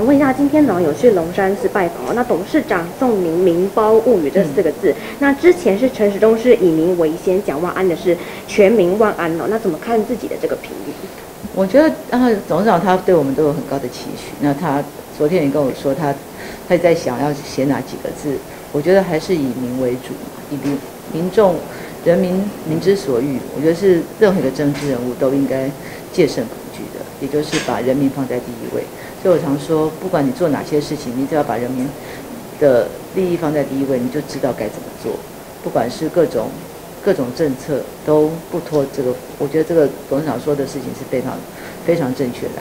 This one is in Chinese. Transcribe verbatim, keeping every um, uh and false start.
想问一下，今天呢有去龙山寺拜访，那董事长宋宁明褒勿语这四个字，嗯、那之前是陈时中是以民为先，讲万安的是全民万安哦，那怎么看自己的这个评语？我觉得啊，董事长他对我们都有很高的期许，那他昨天也跟我说他他在想要写哪几个字，我觉得还是以民为主，以民民众。 人民民之所欲，我觉得是任何一个政治人物都应该戒慎恐惧的，也就是把人民放在第一位。所以我常说，不管你做哪些事情，你只要把人民的利益放在第一位，你就知道该怎么做。不管是各种各种政策，都不脱这个。我觉得这个董事长说的事情是非常非常正确的。